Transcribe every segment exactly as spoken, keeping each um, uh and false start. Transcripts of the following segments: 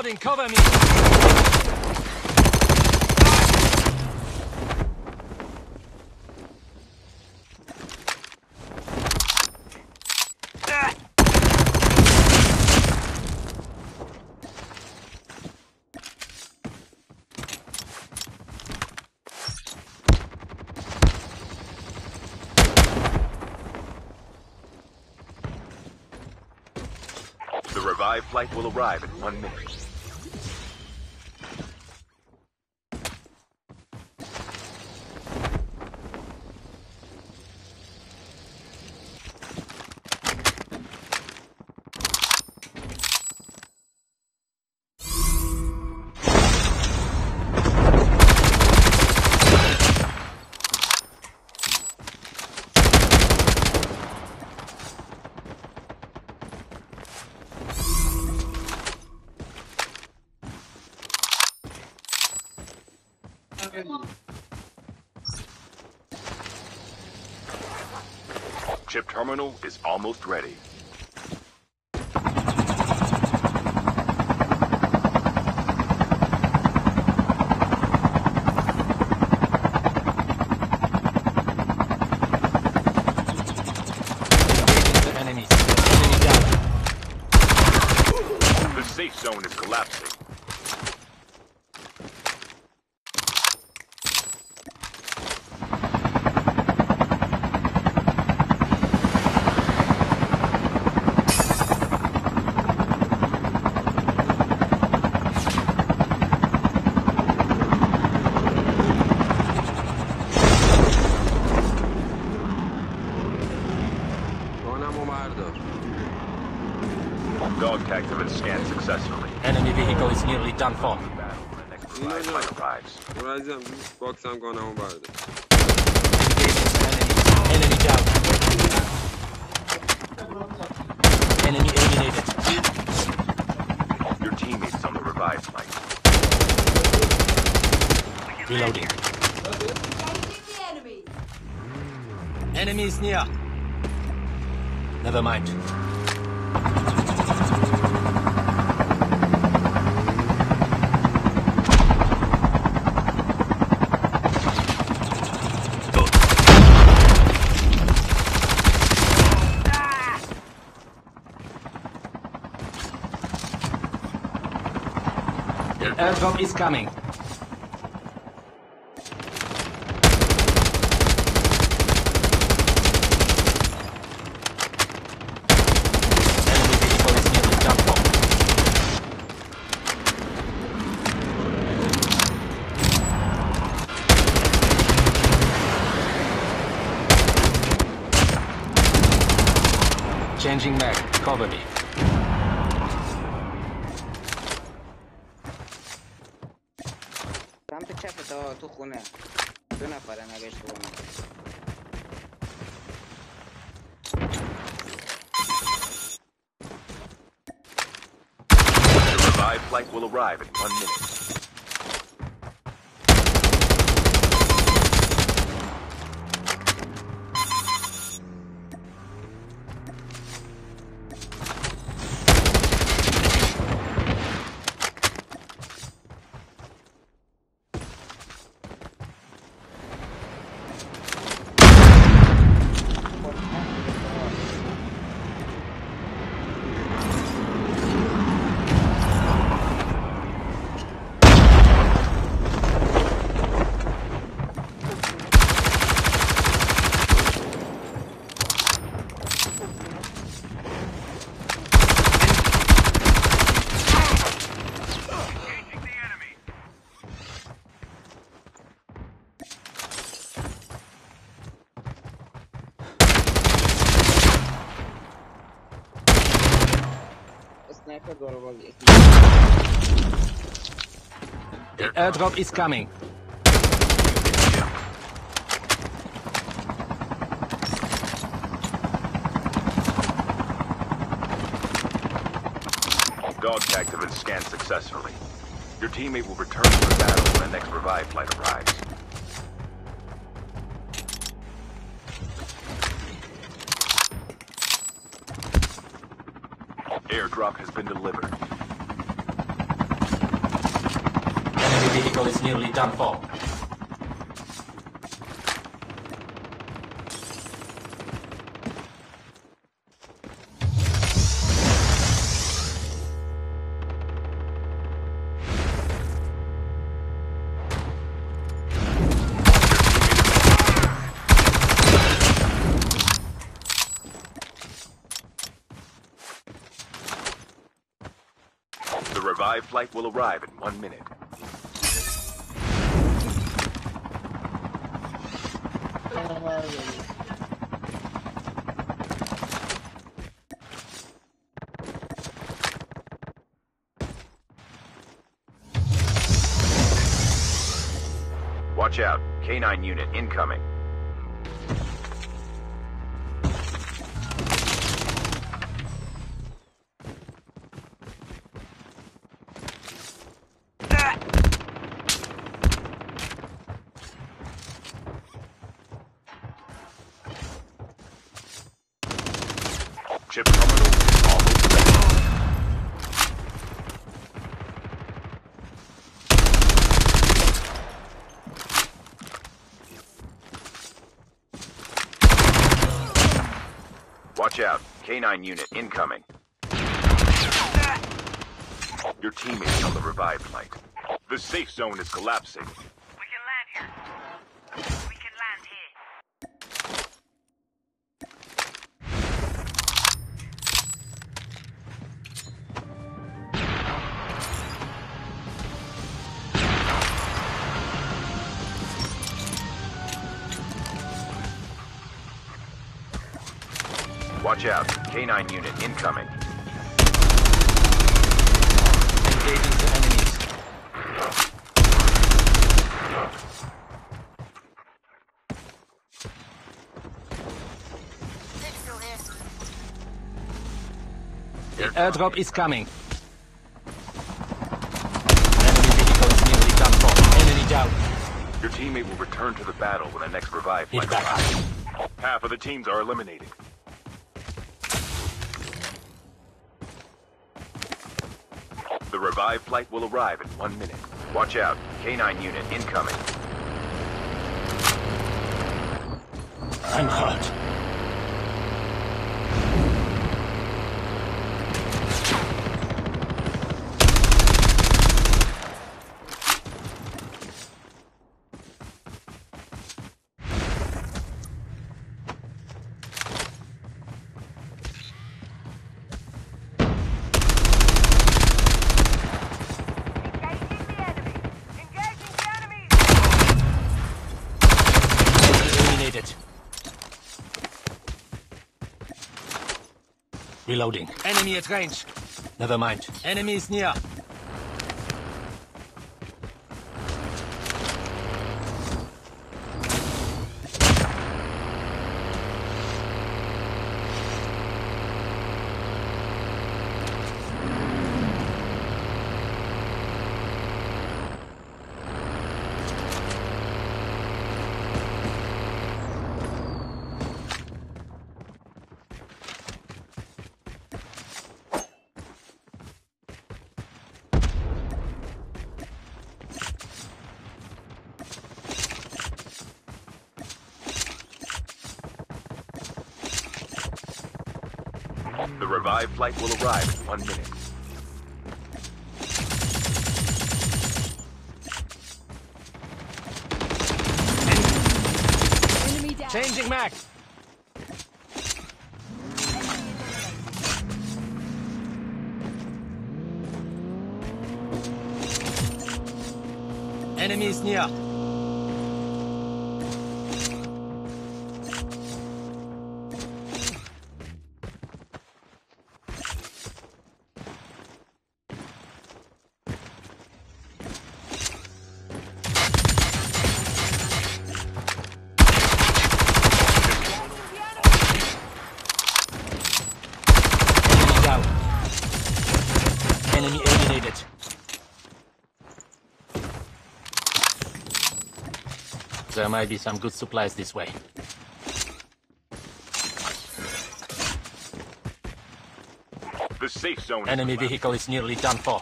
out and cover me. The revived flight will arrive in one minute. Chip terminal is almost ready. Enemy. Enemy down. The safe zone is collapsing. Dog tags have been scanned successfully. Enemy vehicle is nearly done for. Flight flight arrives. Enemy down. Enemy eliminated. Your teammates on the revived flight. Reloading. Enemy is near. Never mind. Airdrop is coming. Changing mag, cover me. I'm to check it out. Two hundred. Two hundred. Two hundred. The revived flight will arrive in one minute. The airdrop is coming. Dog tags have been scanned successfully. Your teammate will return to the battle when the next revive flight arrives. Airdrop has been delivered. vehicle is nearly done for. The revived flight will arrive in one minute. Watch out, K nine unit incoming. Chip terminal almost ready. Watch out, K nine unit incoming. Your teammates on the revived flight. The safe zone is collapsing. Watch out, K nine unit incoming. Engaging the enemies. The airdrop is coming. Enemy vehicle is nearly done for. Enemy down. Your teammate will return to the battle when the next revive flight arrives. Half of the teams are eliminated. The revived flight will arrive in one minute. Watch out, K nine unit incoming. I'm hurt. Reloading. Enemy at range. Never mind. Enemy is near. The revived flight will arrive in one minute. Enemy down. Changing Mac. Enemy is near. Enemy eliminated. There might be some good supplies this way. The safe zone. Enemy vehicle is nearly done for.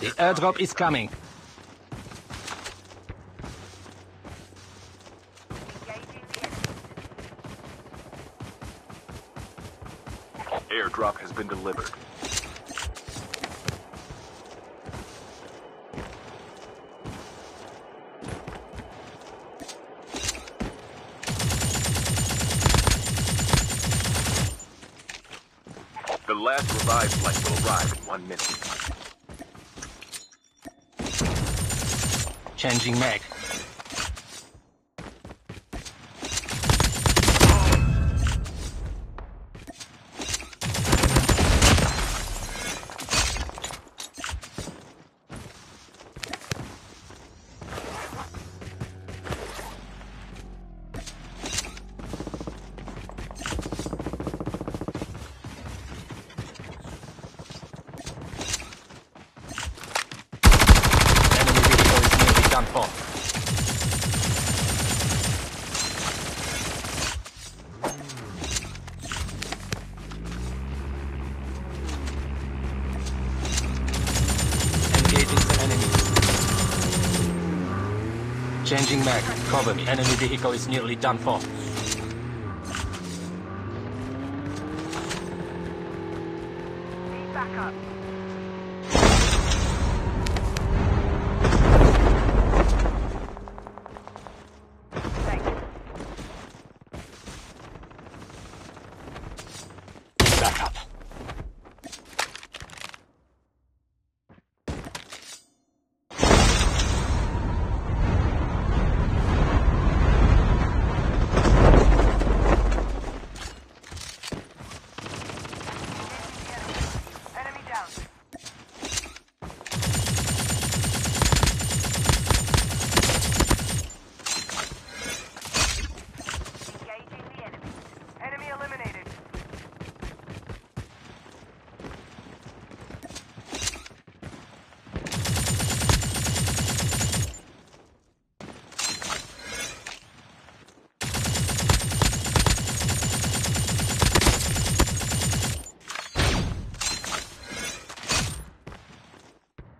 The airdrop is coming. airdrop has been delivered. The last revived flight will arrive in one minute. Changing mag. Changing mag, covered. Enemy vehicle is nearly done for. Need backup.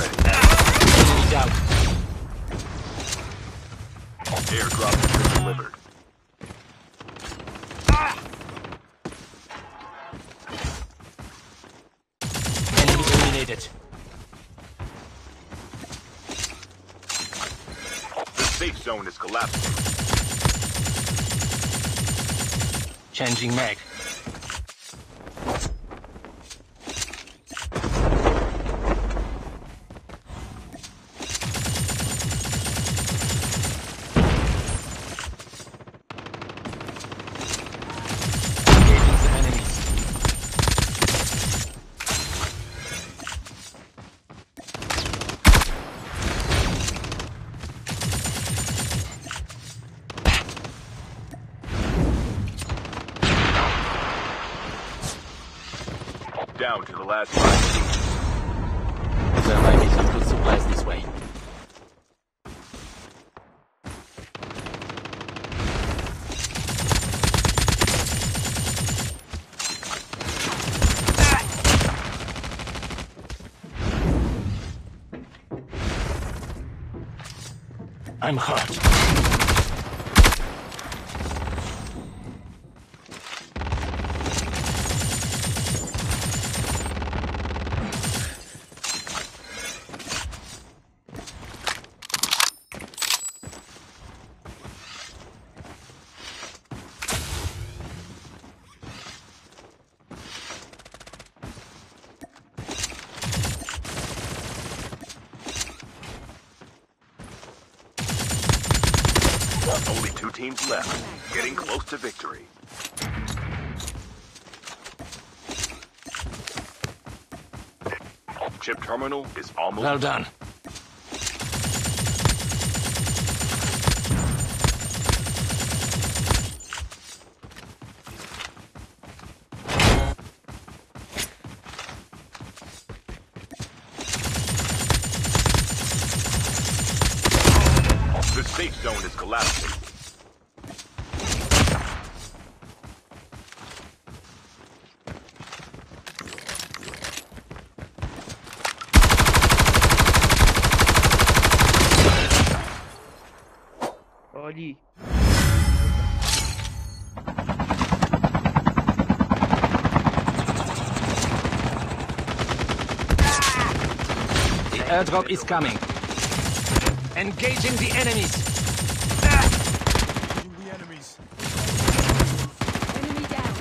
Enemy down. Airdrop has been delivered. Ah! Enemy eliminated. The safe zone is collapsing. Changing mag. Down to the last five. There might be some good supplies this way. I'm hurt. Only two teams left, getting close to victory. Chip terminal is almost... Well done. The safe zone is collapsing. body. The airdrop is coming. Engaging the enemies. The enemies. Enemy down.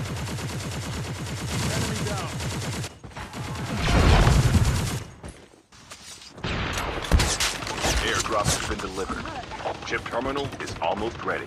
Enemy down. Airdrop has been delivered. Chip terminal is almost ready.